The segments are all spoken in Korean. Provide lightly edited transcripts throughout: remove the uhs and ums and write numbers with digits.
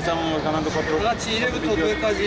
같이 1회부터 9회까지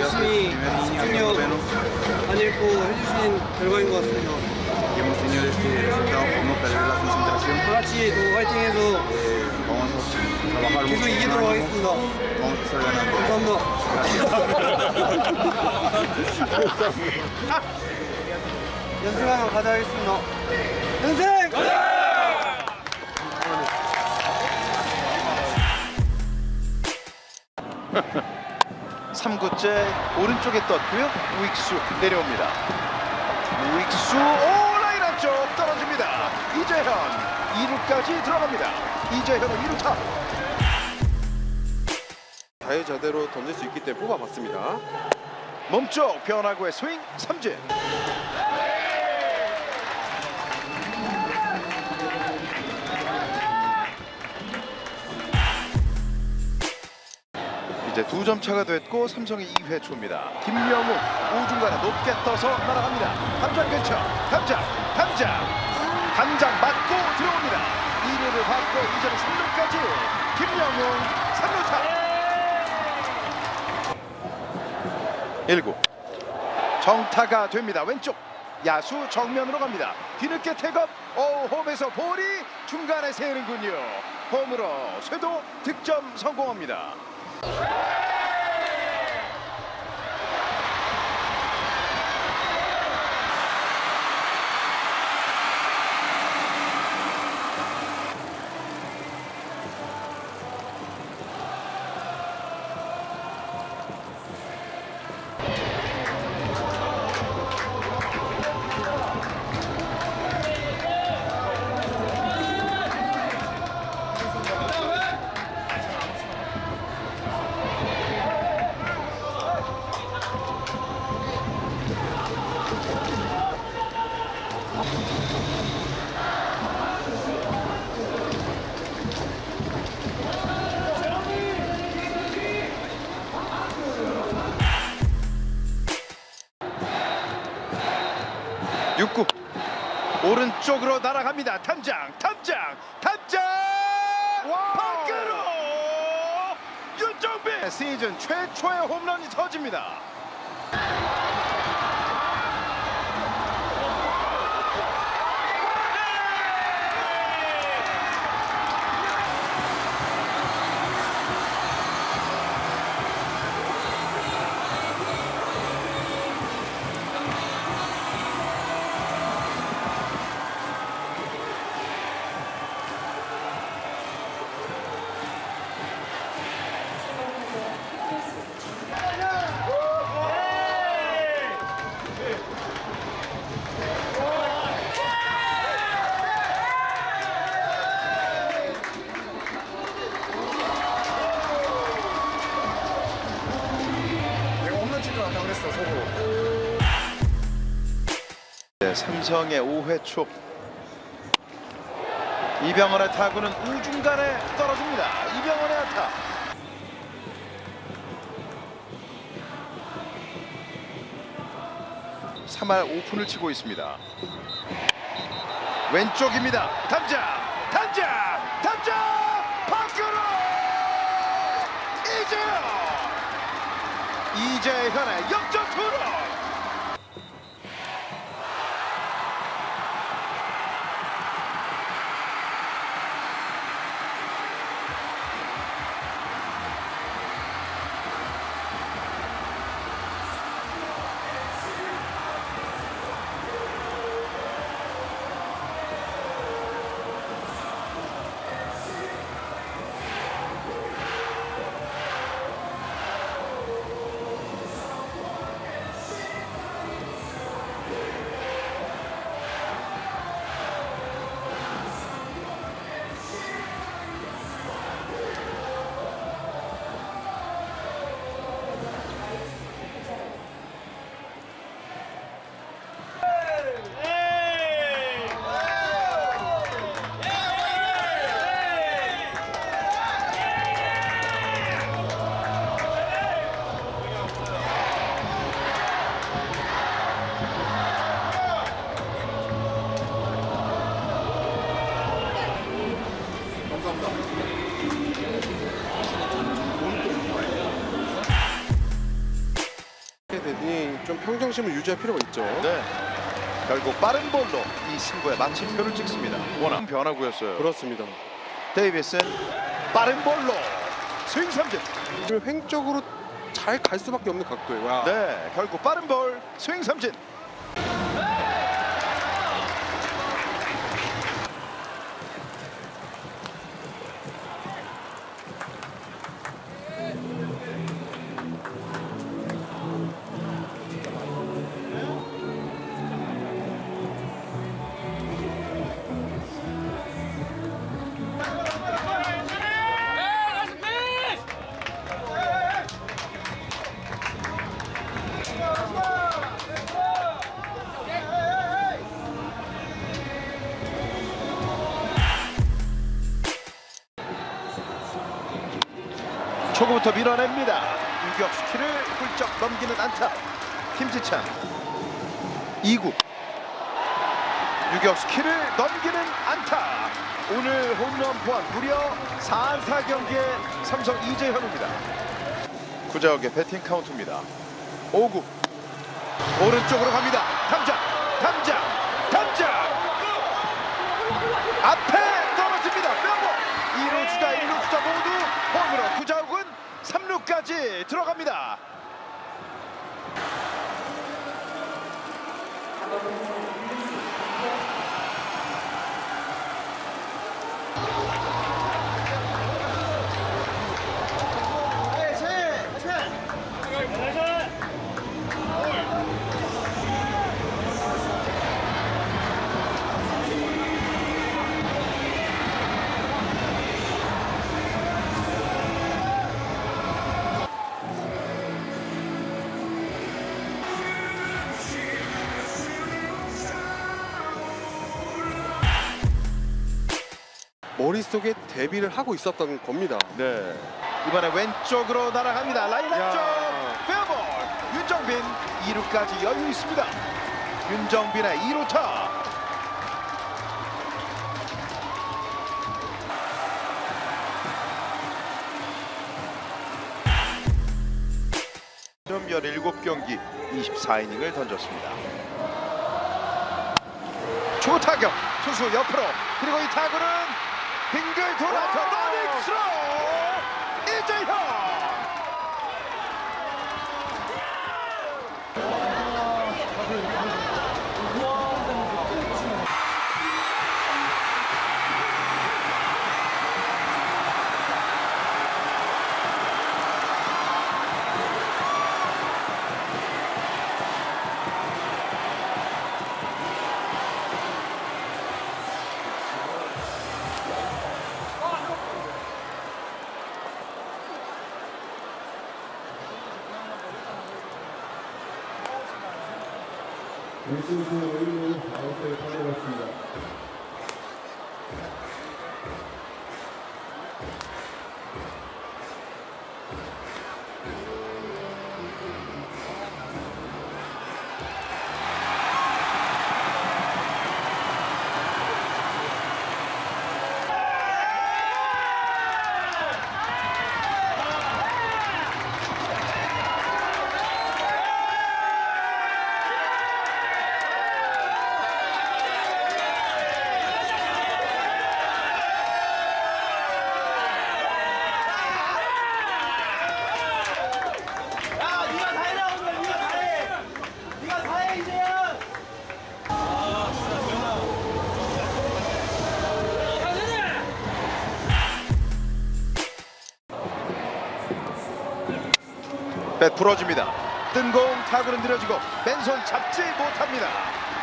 열심히 집중력 안 잃고 해주신 결과인 것 같습니다. 다 같이 또 화이팅해서 계속 이기도록 하겠습니다. 감사합니다. 연승 한번 가져가겠습니다. 연승! 삼구째 오른쪽에 떴고요. 우익수 내려옵니다. 우익수 오 라인 안쪽 떨어집니다. 이재현 2루까지 들어갑니다. 이재현은 2루타. 자유자재로 던질 수 있기 때문에 뽑아봤습니다. 몸쪽 변화구의 스윙 삼진. 이제 2점 차가 됐고 삼성이 2회 초입니다. 김영웅 우중간에 높게 떠서 날아갑니다. 담장 근처 담장 맞고 들어옵니다. 2루를 받고 이전에 3루까지 김영웅 3루타 1구 정타가 됩니다. 왼쪽 야수 정면으로 갑니다. 뒤늦게 태업 홈에서 볼이 중간에 새는군요. 홈으로 쇄도 득점 성공합니다. 오른쪽으로 날아갑니다. 탐장 밖으로 윤정빈 시즌 최초의 홈런이 터집니다. 삼성의 5회 초 이병헌의 타구는 우중간에 떨어집니다. 이병헌의 안타. 삼할 5푼을 치고 있습니다. 왼쪽입니다. 담장 밖으로 이재현의 역전 투런. 평정심을 유지할 필요가 있죠. 네. 결국 빠른 볼로 이 승부에 마침표를 찍습니다. 원한 변화구였어요. 그렇습니다. 데이비스 빠른 볼로 스윙 삼진. 횡적으로 잘 갈 수밖에 없는 각도예요. 와. 네, 결국 빠른 볼 스윙 삼진. 초구부터 밀어냅니다. 유격수 키를 훌쩍 넘기는 안타. 김지찬 2구 유격수 키를 넘기는 안타. 오늘 홈런 포함 무려 4안타 경기의 삼성 이재현입니다. 구자욱의 배팅 카운트입니다. 5구 오른쪽으로 갑니다. 담장 앞에 떨어집니다. 뼈볼 1루 주자 모두 홈으로 구자욱은 3루까지 들어갑니다. 머릿속에 대비를 하고 있었던 겁니다. 네. 이번에 왼쪽으로 날아갑니다. 라인 안쪽 페어볼. 윤정빈 2루까지 여유 있습니다. 윤정빈의 2루타. 점 17경기 24이닝을 던졌습니다. 초타격 투수 옆으로 그리고 이 타구는 빙글 돌아서 러닝 스로 이재현. 부러집니다. 뜬 공 타구는 느려지고 맨손 잡지 못합니다.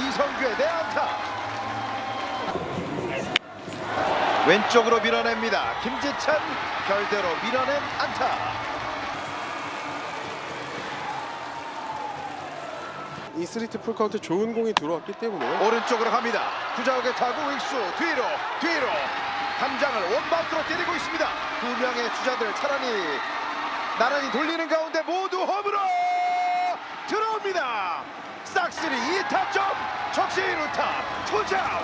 이성규의 내안타. 왼쪽으로 밀어냅니다. 김지찬 결대로 밀어낸 안타. 이 스트리트 풀카운트 좋은 공이 들어왔기 때문에 오른쪽으로 갑니다. 구자욱의 타구 윅수 뒤로 담장을 원바운드로 때리고 있습니다. 두 명의 주자들 나란히 돌리는 가운데 모두 홈으로 들어옵니다. 싹쓸이 2타점 적시 1루타 투자웃.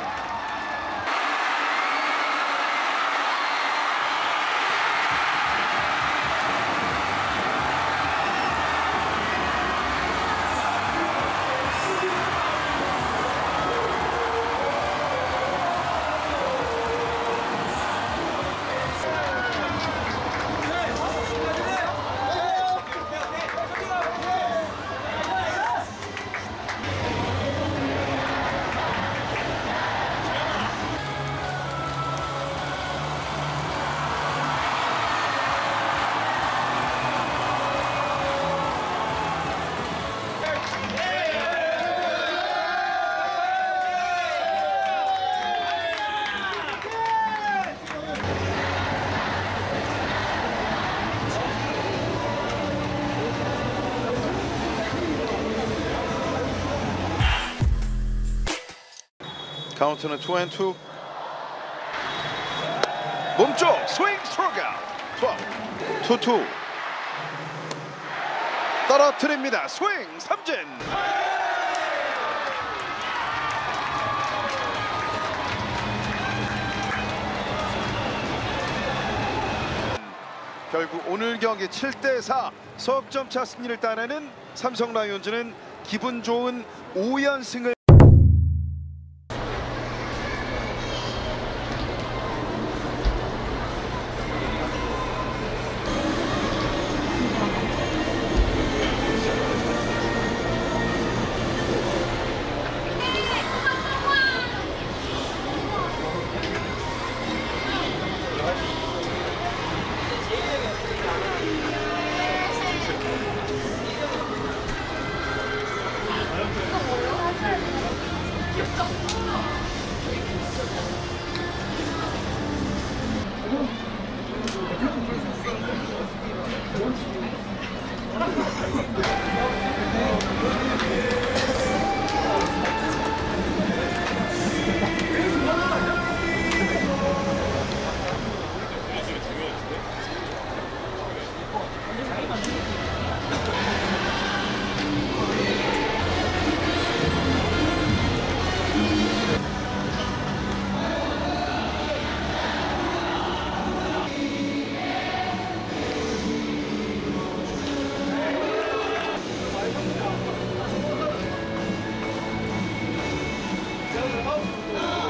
카운트는 2&2. 몸쪽 스윙 스트로크아웃. 2-2. 떨어뜨립니다. 스윙 삼진. 결국 오늘 경기 7대4 석점 차 승리를 따내는 삼성 라이온즈는 기분 좋은 5연승을 Oh!